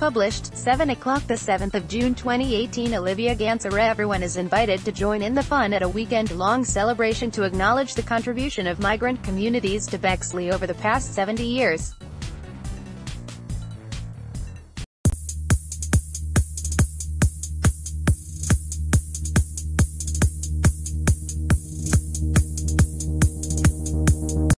Published, 7 o'clock 7 June 2018 Olivia Gansara. Everyone is invited to join in the fun at a weekend-long celebration to acknowledge the contribution of migrant communities to Bexley over the past 70 years.